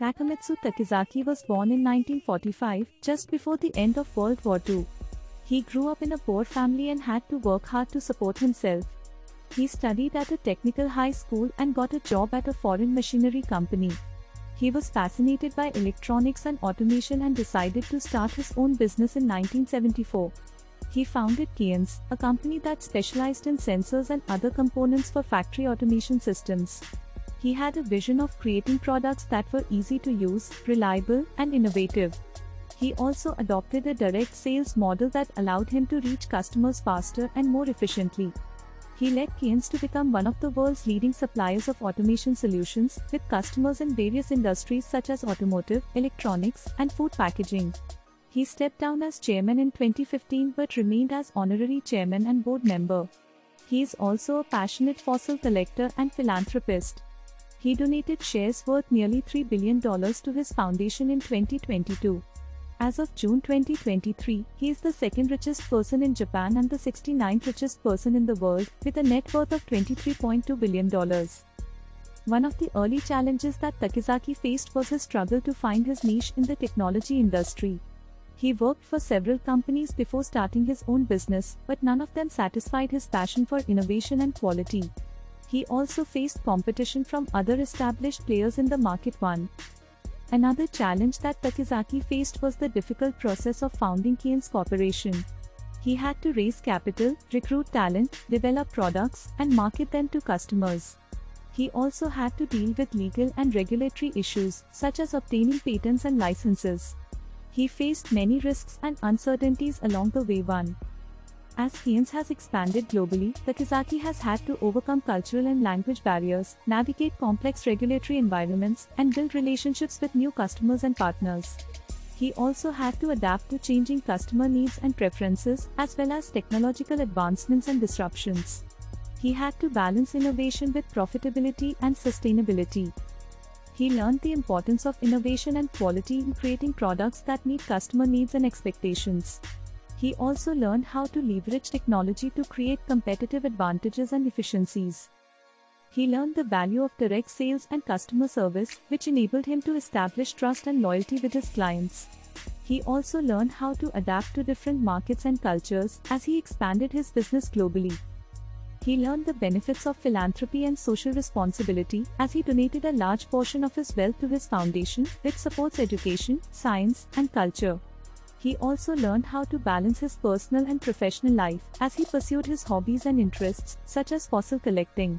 Takemitsu Takizaki was born in 1945, just before the end of World War II. He grew up in a poor family and had to work hard to support himself. He studied at a technical high school and got a job at a foreign machinery company. He was fascinated by electronics and automation and decided to start his own business in 1974. He founded Keyence, a company that specialized in sensors and other components for factory automation systems. He had a vision of creating products that were easy to use, reliable, and innovative. He also adopted a direct sales model that allowed him to reach customers faster and more efficiently. He led Keyence to become one of the world's leading suppliers of automation solutions, with customers in various industries such as automotive, electronics, and food packaging. He stepped down as chairman in 2015 but remained as honorary chairman and board member. He is also a passionate fossil collector and philanthropist. He donated shares worth nearly $3 billion to his foundation in 2022. As of June 2023, he is the second richest person in Japan and the 69th richest person in the world, with a net worth of $23.2 billion. One of the early challenges that Takizaki faced was his struggle to find his niche in the technology industry. He worked for several companies before starting his own business, but none of them satisfied his passion for innovation and quality. He also faced competition from other established players in the market. Another challenge that Takizaki faced was the difficult process of founding Keyence Corporation. He had to raise capital, recruit talent, develop products, and market them to customers. He also had to deal with legal and regulatory issues, such as obtaining patents and licenses. He faced many risks and uncertainties along the way. As Keyence has expanded globally, Takizaki has had to overcome cultural and language barriers, navigate complex regulatory environments, and build relationships with new customers and partners. He also had to adapt to changing customer needs and preferences, as well as technological advancements and disruptions. He had to balance innovation with profitability and sustainability. He learned the importance of innovation and quality in creating products that meet customer needs and expectations. He also learned how to leverage technology to create competitive advantages and efficiencies. He learned the value of direct sales and customer service, which enabled him to establish trust and loyalty with his clients. He also learned how to adapt to different markets and cultures as he expanded his business globally. He learned the benefits of philanthropy and social responsibility as he donated a large portion of his wealth to his foundation, which supports education, science, and culture. He also learned how to balance his personal and professional life as he pursued his hobbies and interests, such as fossil collecting.